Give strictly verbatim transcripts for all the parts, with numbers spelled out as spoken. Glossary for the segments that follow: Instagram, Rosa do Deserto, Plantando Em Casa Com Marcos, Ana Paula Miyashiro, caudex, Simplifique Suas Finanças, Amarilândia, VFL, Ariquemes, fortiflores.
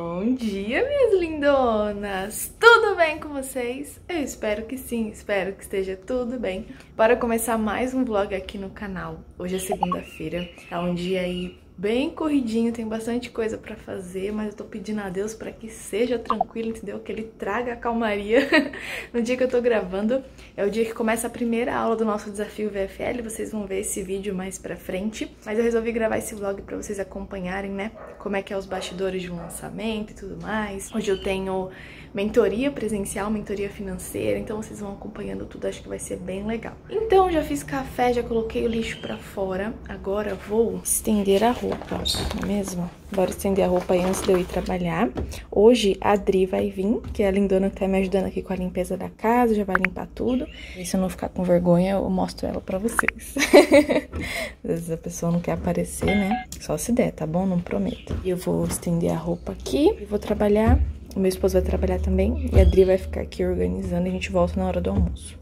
Bom dia, minhas lindonas! Tudo bem com vocês? Eu espero que sim, espero que esteja tudo bem. Bora começar mais um vlog aqui no canal. Hoje é segunda-feira, tá um dia aí bem corridinho, tem bastante coisa pra fazer, mas eu tô pedindo a Deus pra que seja tranquilo, entendeu? Que ele traga a calmaria. No dia que eu tô gravando, é o dia que começa a primeira aula do nosso desafio V F L, vocês vão ver esse vídeo mais pra frente. Mas eu resolvi gravar esse vlog pra vocês acompanharem, né? Como é que é os bastidores de um lançamento e tudo mais. Hoje eu tenho mentoria presencial, mentoria financeira, então vocês vão acompanhando tudo, acho que vai ser bem legal. Então, já fiz café, já coloquei o lixo pra fora, agora vou estender a roupa, não é mesmo? Bora estender a roupa aí antes de eu ir trabalhar. Hoje a Adri vai vir, que é a lindona que tá me ajudando aqui com a limpeza da casa, já vai limpar tudo. E se eu não ficar com vergonha, eu mostro ela pra vocês. Às vezes a pessoa não quer aparecer, né? Só se der, tá bom? Não prometo. E eu vou estender a roupa aqui e vou trabalhar. O meu esposo vai trabalhar também e a Adri vai ficar aqui organizando e a gente volta na hora do almoço.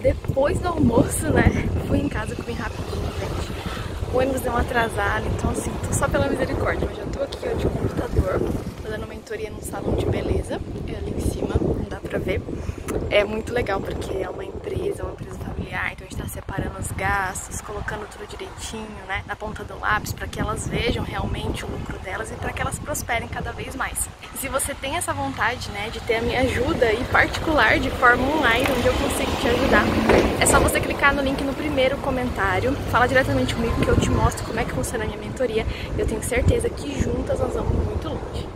Depois do almoço, né? Fui em casa, comi rapidinho, gente. O ônibus deu uma atrasada, então assim, tô só pela misericórdia. Mas já tô aqui, ó, de computador, fazendo mentoria num salão de beleza. É ali em cima, não dá pra ver. É muito legal, porque é uma empresa, uma empresa familiar, então a gente tá separando os gastos, colocando tudo direitinho, né? Na ponta do lápis, pra que elas vejam realmente o lucro delas e pra que elas prosperem cada vez mais. E se você tem essa vontade, né, de ter a minha ajuda e particular de forma online, onde eu consigo te ajudar, é só você clicar no link no primeiro comentário, fala diretamente comigo que eu te mostro como é que funciona a minha mentoria. Eu tenho certeza que juntas nós vamos muito longe.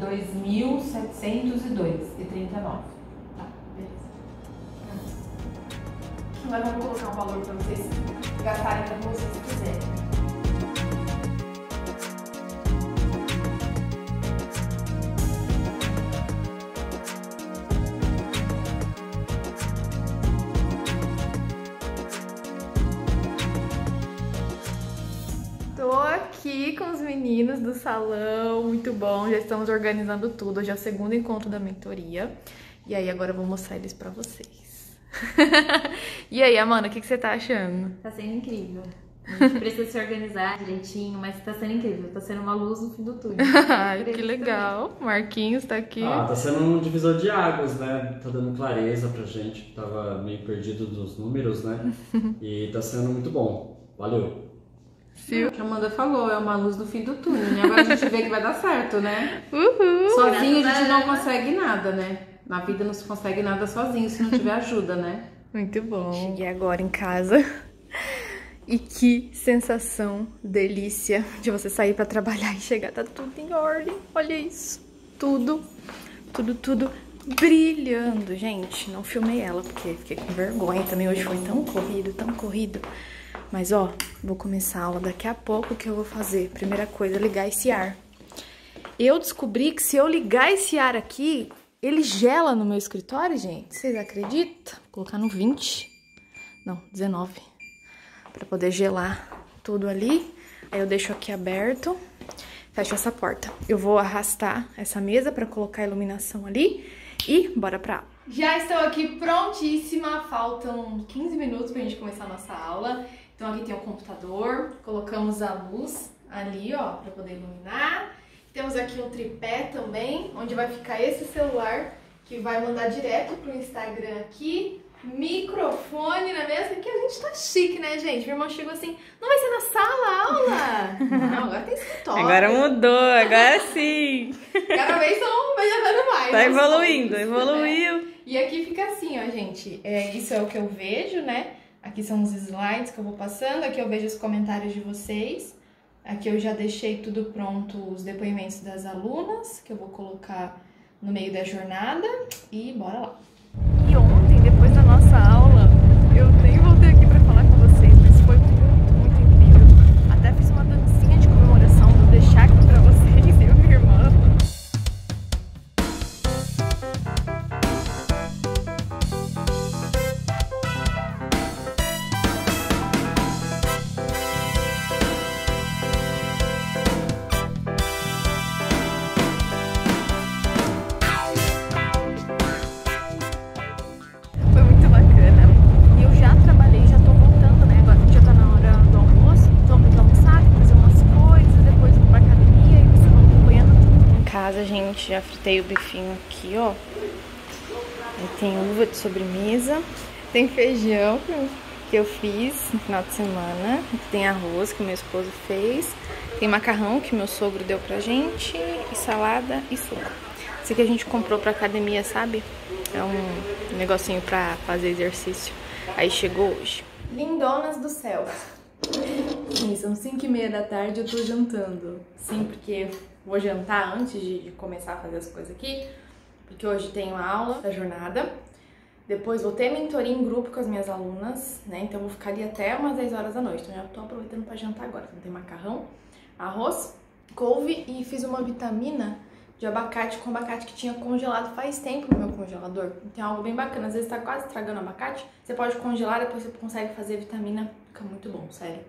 dois mil setecentos e dois reais e trinta e nove centavos. Mas eu vou colocar um valor para vocês gastarem como vocês quiserem. Aqui com os meninos do salão, muito bom, já estamos organizando tudo, hoje é o segundo encontro da mentoria e aí agora eu vou mostrar eles pra vocês. E aí, Amanda, o que, que você tá achando? Tá sendo incrível, a gente precisa se organizar direitinho, mas tá sendo incrível, tá sendo uma luz no fim do túnel. Ai, que legal, também. Marquinhos tá aqui. Ah, tá sendo um divisor de águas, né, tá dando clareza pra gente que tava meio perdido dos números, né, e tá sendo muito bom, valeu. O que a Amanda falou, é uma luz no fim do túnel, né? Agora a gente vê que vai dar certo, né? Uhul! Sozinho a gente não consegue nada, né? Na vida não se consegue nada sozinho se não tiver ajuda, né? Muito bom! Cheguei agora em casa e que sensação delícia de você sair pra trabalhar e chegar, tá tudo em ordem, olha isso! Tudo, tudo, tudo brilhando, gente! Não filmei ela porque fiquei com vergonha também, hoje foi tão corrido, tão corrido. Mas, ó, vou começar a aula daqui a pouco, que eu vou fazer. Primeira coisa, ligar esse ar. Eu descobri que se eu ligar esse ar aqui, ele gela no meu escritório, gente. Vocês acreditam? Vou colocar no vinte. Não, dezenove. Pra poder gelar tudo ali. Aí eu deixo aqui aberto. Fecho essa porta. Eu vou arrastar essa mesa pra colocar a iluminação ali. E bora pra aula. Já estou aqui prontíssima. Faltam quinze minutos pra gente começar a nossa aula. Então aqui tem o computador, colocamos a luz ali, ó, para poder iluminar. Temos aqui um tripé também, onde vai ficar esse celular, que vai mandar direto pro Instagram aqui. Microfone, não é mesmo? Que a gente tá chique, né, gente? Meu irmão chegou assim, não vai ser na sala aula? Não, agora tem escritório. Agora mudou, agora sim. Cada vez estão melhorando mais. Tá evoluindo, isso, evoluiu. Né? E aqui fica assim, ó, gente. É, isso é o que eu vejo, né? Aqui são os slides que eu vou passando, aqui eu vejo os comentários de vocês. Aqui eu já deixei tudo pronto, os depoimentos das alunas, que eu vou colocar no meio da jornada. E bora lá! E ontem, depois da nossa aula, eu nem voltei aqui pra falar com vocês, mas foi muito, muito incrível. A gente, já fritei o bifinho aqui, ó. Aí tem uva de sobremesa. Tem feijão que eu fiz no final de semana. Tem arroz que meu esposo fez. Tem macarrão que meu sogro deu pra gente. E salada e suco. Esse aqui a gente comprou pra academia, sabe? É um negocinho pra fazer exercício. Aí chegou hoje. Lindonas do céu! Sim, são cinco e meia da tarde e eu tô jantando. Sim, porque vou jantar antes de começar a fazer as coisas aqui, porque hoje tenho aula da jornada. Depois vou ter mentoria em grupo com as minhas alunas, né? Então eu ficaria até umas dez horas da noite. Então já tô aproveitando pra jantar agora. Então tem macarrão, arroz, couve e fiz uma vitamina de abacate com abacate que tinha congelado faz tempo no meu congelador. Então é algo bem bacana. Às vezes tá quase estragando o abacate. Você pode congelar, depois você consegue fazer vitamina. Fica muito bom, sério.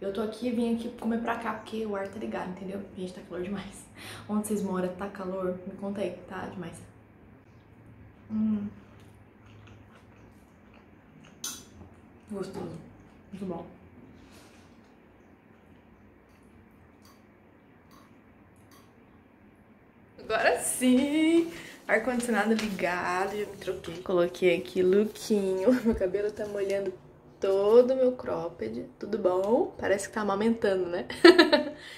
Eu tô aqui, vim aqui comer pra cá, porque o ar tá ligado, entendeu? Gente, tá calor demais. Onde vocês moram? Tá calor? Me conta aí, tá demais. Hum. Gostoso. Muito bom. Agora sim! Ar-condicionado ligado, já me troquei. Coloquei aqui lookinho. Meu cabelo tá molhando todo o meu cropped. Tudo bom? Parece que tá amamentando, né?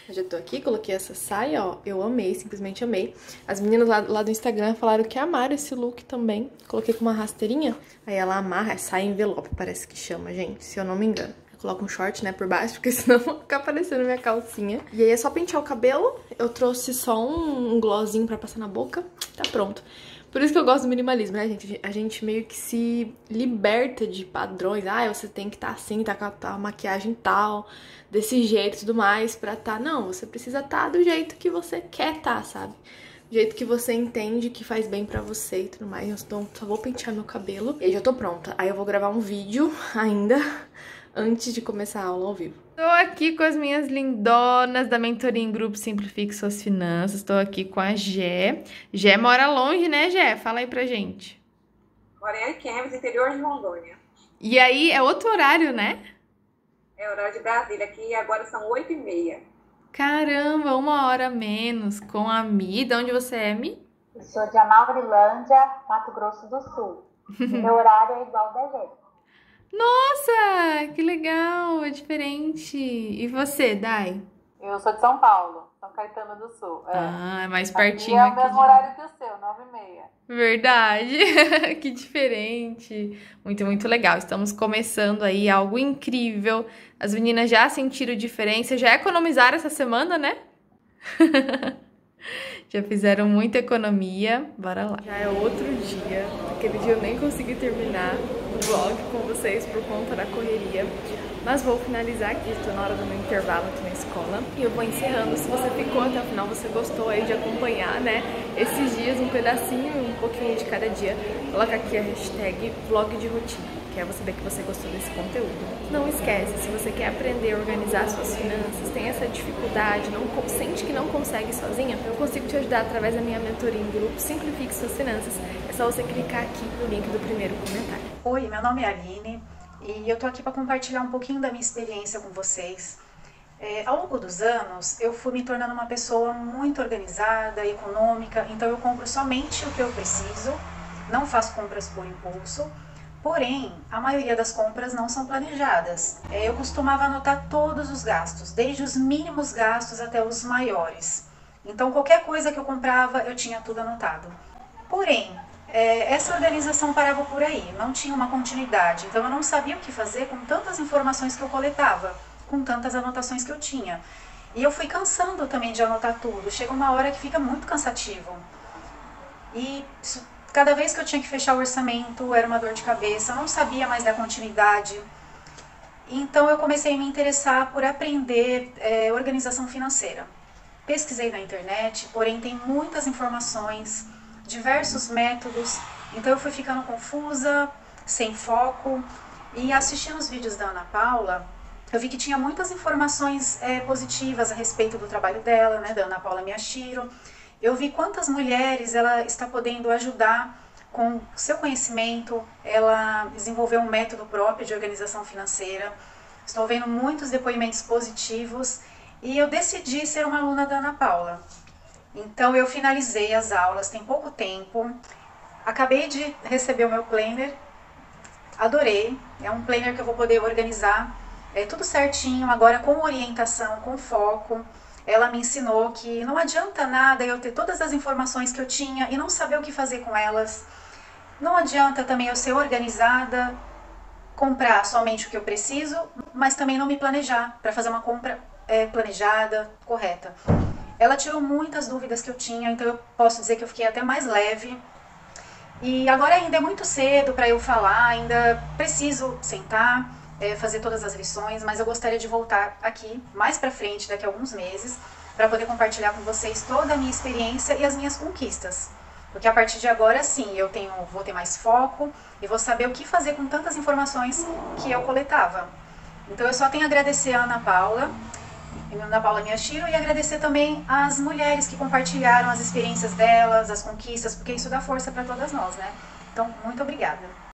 Eu já tô aqui, coloquei essa saia, ó. Eu amei, simplesmente amei. As meninas lá, lá do Instagram falaram que amaram esse look também. Coloquei com uma rasteirinha. Aí ela amarra, é saia envelope, parece que chama, gente, se eu não me engano. Coloco um short, né, por baixo, porque senão vai ficar aparecendo minha calcinha. E aí é só pentear o cabelo. Eu trouxe só um glossinho pra passar na boca. Tá pronto. Por isso que eu gosto do minimalismo, né, gente? A gente meio que se liberta de padrões. Ah, você tem que estar tá assim, tá com a tá, maquiagem tal, desse jeito e tudo mais, pra tá... Não, você precisa estar tá do jeito que você quer tá, sabe? Do jeito que você entende que faz bem pra você e tudo mais. Então, só vou pentear meu cabelo. E aí já tô pronta. Aí eu vou gravar um vídeo ainda... antes de começar a aula ao vivo. Tô aqui com as minhas lindonas da mentoria em grupo Simplifique Suas Finanças. Tô aqui com a Gé. Gé mora longe, né, Gé? Fala aí pra gente. Moro em Ariquemes, interior de Rondônia. E aí, é outro horário, né? É horário de Brasília, aqui agora são oito e meia. Caramba, uma hora a menos com a Mi. De onde você é, Mi? Eu sou de Amarilândia, Mato Grosso do Sul. Meu horário é igual da Gé. Nossa, que legal, é diferente. E você, Dai? Eu sou de São Paulo, São Caetano do Sul. É. Ah, é mais pertinho aqui. É o mesmo horário que o seu, nove e meia. Verdade, que diferente. Muito, muito legal. Estamos começando aí algo incrível. As meninas já sentiram diferença, já economizaram essa semana, né? Já fizeram muita economia, bora lá. Já é outro dia, aquele dia eu nem consegui terminar o vlog com vocês por conta da correria. Mas vou finalizar aqui, estou na hora do meu intervalo aqui na escola. E eu vou encerrando, se você ficou até o final, você gostou aí de acompanhar, né? Esses dias, um pedacinho, um pouquinho de cada dia. Coloca aqui a hashtag vlog de rotina. Quer saber que você gostou desse conteúdo. Não esquece, se você quer aprender a organizar suas finanças, tem essa dificuldade, não sente que não consegue sozinha, eu consigo te ajudar através da minha mentoria em grupo Simplifique Suas Finanças. É só você clicar aqui no link do primeiro comentário. Oi, meu nome é Aline e eu tô aqui para compartilhar um pouquinho da minha experiência com vocês. É, ao longo dos anos, eu fui me tornando uma pessoa muito organizada, econômica, então eu compro somente o que eu preciso, não faço compras por impulso. Porém, a maioria das compras não são planejadas. Eu costumava anotar todos os gastos, desde os mínimos gastos até os maiores. Então, qualquer coisa que eu comprava, eu tinha tudo anotado. Porém, essa organização parava por aí, não tinha uma continuidade. Então, eu não sabia o que fazer com tantas informações que eu coletava, com tantas anotações que eu tinha. E eu fui cansando também de anotar tudo. Chega uma hora que fica muito cansativo. E isso... Cada vez que eu tinha que fechar o orçamento, era uma dor de cabeça, eu não sabia mais da continuidade. Então eu comecei a me interessar por aprender é, organização financeira. Pesquisei na internet, porém tem muitas informações, diversos métodos, então eu fui ficando confusa, sem foco. E assistindo os vídeos da Ana Paula, eu vi que tinha muitas informações é, positivas a respeito do trabalho dela, né, da Ana Paula Miyashiro. Eu vi quantas mulheres ela está podendo ajudar com seu conhecimento, ela desenvolveu um método próprio de organização financeira. Estou vendo muitos depoimentos positivos e eu decidi ser uma aluna da Ana Paula. Então eu finalizei as aulas, tem pouco tempo, acabei de receber o meu planner, adorei, é um planner que eu vou poder organizar é, tudo certinho, agora com orientação, com foco. Ela me ensinou que não adianta nada eu ter todas as informações que eu tinha e não saber o que fazer com elas, não adianta também eu ser organizada, comprar somente o que eu preciso, mas também não me planejar para fazer uma compra é, planejada, correta. Ela tirou muitas dúvidas que eu tinha, então eu posso dizer que eu fiquei até mais leve. E agora ainda é muito cedo para eu falar, ainda preciso sentar, é, fazer todas as lições, mas eu gostaria de voltar aqui mais para frente, daqui a alguns meses, para poder compartilhar com vocês toda a minha experiência e as minhas conquistas. Porque a partir de agora, sim, eu tenho, vou ter mais foco e vou saber o que fazer com tantas informações que eu coletava. Então eu só tenho a agradecer a Ana Paula, Ana Paula Miyashiro, e agradecer também às mulheres que compartilharam as experiências delas, as conquistas, porque isso dá força para todas nós, né? Então, muito obrigada.